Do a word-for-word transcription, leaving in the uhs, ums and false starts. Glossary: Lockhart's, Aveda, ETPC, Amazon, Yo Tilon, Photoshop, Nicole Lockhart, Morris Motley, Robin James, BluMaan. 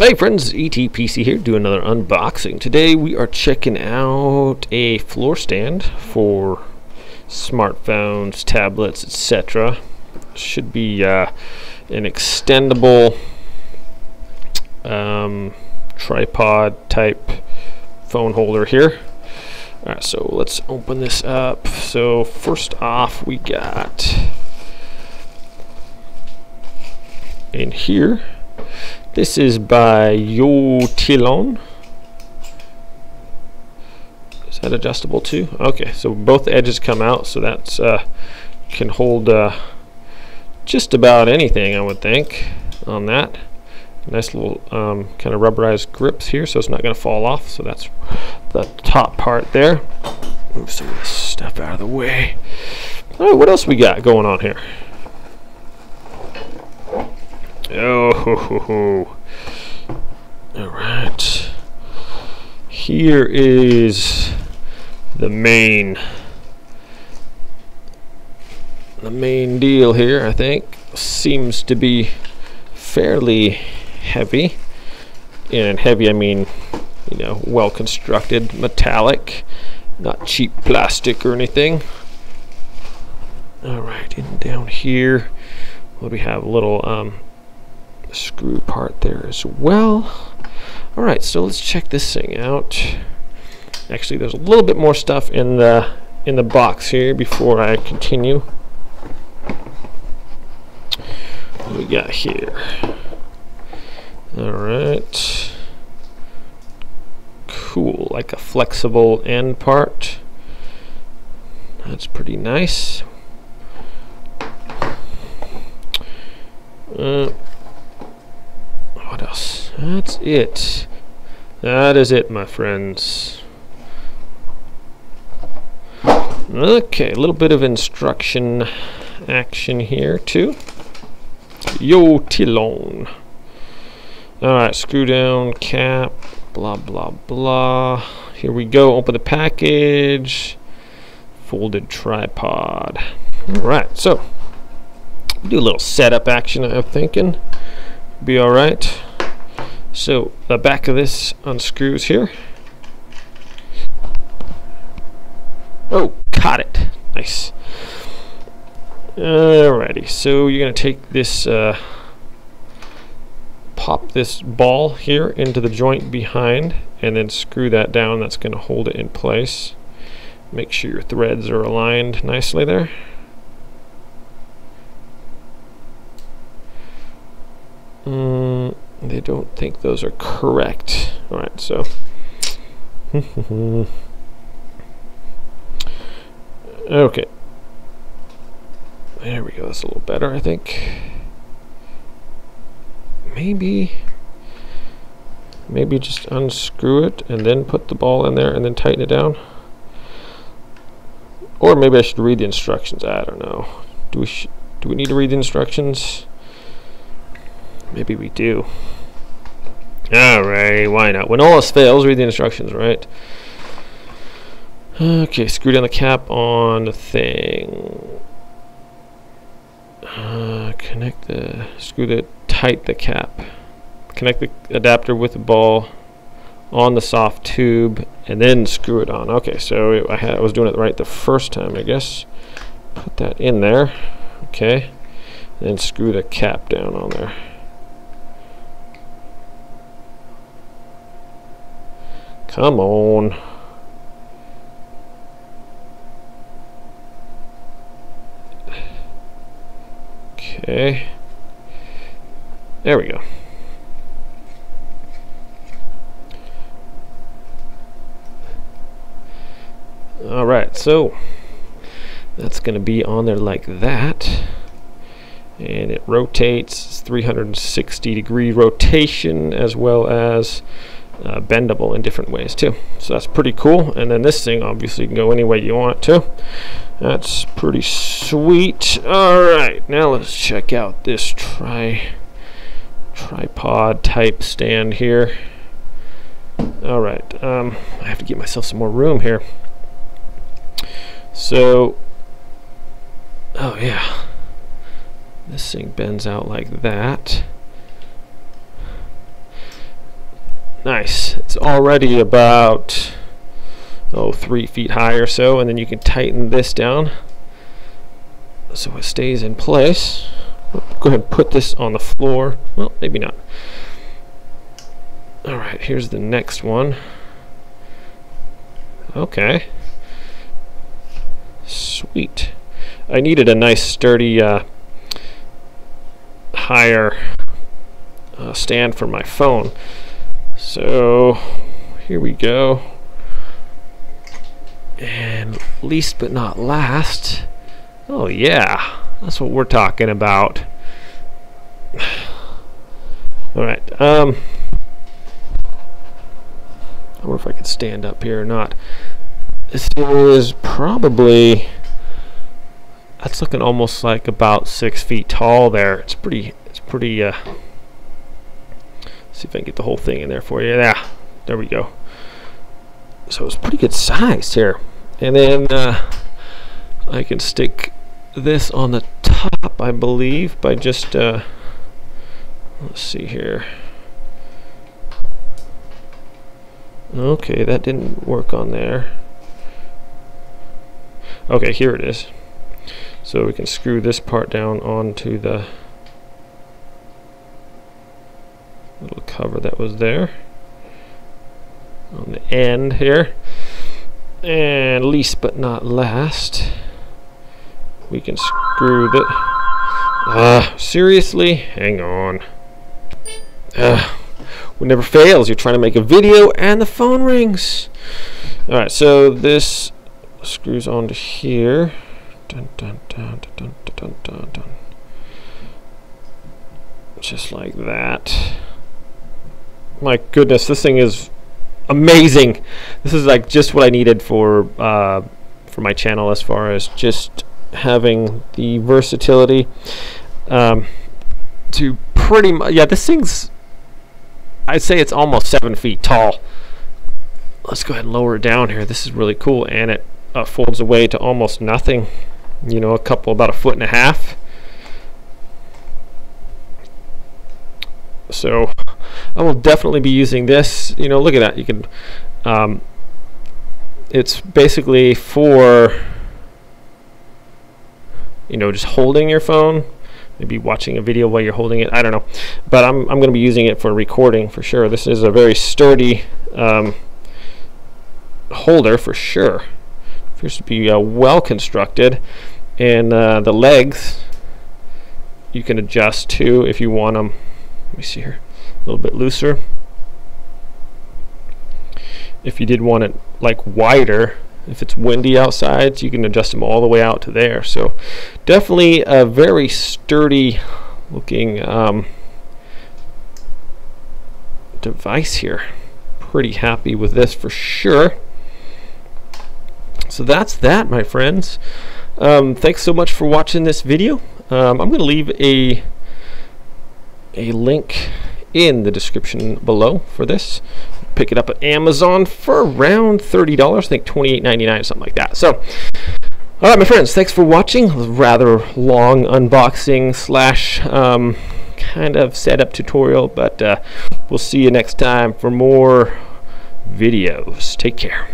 Hey friends, E T P C here, do another unboxing. Today we are checking out a floor stand for smartphones, tablets, et cetera. Should be uh, an extendable um, tripod type phone holder here. All right, so let's open this up. So first off, we got in here. This is by Yo Tilon. Is that adjustable too? Okay, so both edges come out, so that's uh, can hold uh, just about anything, I would think, on that. Nice little um, kind of rubberized grips here, so it's not going to fall off. So that's the top part there. Move some of this stuff out of the way. All right, what else we got going on here? Oh, ho, ho, ho. All right. Here is the main, the main deal here, I think. Seems to be fairly heavy. And heavy, I mean, you know, well-constructed, metallic, not cheap plastic or anything. All right, and down here, what do we have? A little, um, screw part there as well. All right, so let's check this thing out. Actually, there's a little bit more stuff in the in the box here before I continue. What do we got here? All right, cool, like a flexible end part. That's pretty nice. Uh, What else? That's it. That is it, my friends. Okay, a little bit of instruction action here too. Yo Tilon. Alright, screw down, cap, blah blah blah. Here we go, open the package. Folded tripod. Alright, so do a little setup action, I'm thinking. Be all right. So the back of this unscrews here. Oh, caught it. Nice. Alrighty. So you're gonna take this, uh, pop this ball here into the joint behind, and then screw that down. That's gonna hold it in place. Make sure your threads are aligned nicely there. Mm, they don't think those are correct. All right, so okay, there we go. That's a little better, I think. Maybe, maybe just unscrew it and then put the ball in there and then tighten it down. Or maybe I should read the instructions. I don't know. Do we sh do we need to read the instructions? Maybe we do. Alright, why not? When all else fails, read the instructions, right? Okay, screw down the cap on the thing. Uh, connect the... Screw the... Tight the cap. Connect the adapter with the ball on the soft tube and then screw it on. Okay, so it, I, had, I was doing it right the first time, I guess. Put that in there. Okay. And then screw the cap down on there. Come on. Okay. There we go. All right, so that's going to be on there like that. And it rotates. It's three hundred sixty degree rotation, as well as Uh, bendable in different ways too, so that's pretty cool. And then this thing obviously can go any way you want it to. That's pretty sweet. All right, now let's check out this tri tripod type stand here. All right, um, I have to get myself some more room here. So, oh yeah, this thing bends out like that. Nice. It's already about oh three feet high or so, and then you can tighten this down so it stays in place. Go ahead and put this on the floor. Well, maybe not. All right, here's the next one. Okay. Sweet. I needed a nice sturdy uh, higher uh, stand for my phone. So here we go. And least but not last. Oh yeah, that's what we're talking about. All right. Um, I wonder if I could stand up here or not. This is probably, that's looking almost like about six feet tall there. It's pretty, it's pretty, uh, see if I can get the whole thing in there for you. Yeah, there we go. So it's pretty good size here. And then uh, I can stick this on the top, I believe, by just, uh, let's see here. Okay, that didn't work on there. Okay, here it is. So we can screw this part down onto the little cover that was there on the end here. And least but not last, we can screw that. Ah, uh, seriously? Hang on. Uh, what never fails, you're trying to make a video and the phone rings. Alright, so this screws onto here. Dun, dun, dun, dun, dun, dun, dun. Just like that. My goodness, this thing is amazing. This is like just what I needed for uh, for my channel as far as just having the versatility um, to pretty much. Yeah, this thing's, I'd say it's almost seven feet tall. Let's go ahead and lower it down here. This is really cool, and it uh, folds away to almost nothing. You know, a couple, about a foot and a half. So I will definitely be using this. You know, look at that. You can. Um, it's basically for, you know, just holding your phone. Maybe watching a video while you're holding it, I don't know, but I'm, I'm going to be using it for recording for sure. This is a very sturdy um, holder for sure. It appears to be uh, well constructed, and uh, the legs you can adjust too if you want them. Let me see here, a little bit looser. If you did want it like wider, if it's windy outside, you can adjust them all the way out to there. So definitely a very sturdy looking um, device here. Pretty happy with this for sure. So that's that, my friends. Um, thanks so much for watching this video. Um, I'm going to leave a, a link in the description below for this. Pick it up at Amazon for around thirty dollars, I think twenty-eight ninety-nine, something like that. So, all right, my friends, thanks for watching. Rather long unboxing slash um, kind of setup tutorial, but uh, we'll see you next time for more videos. Take care.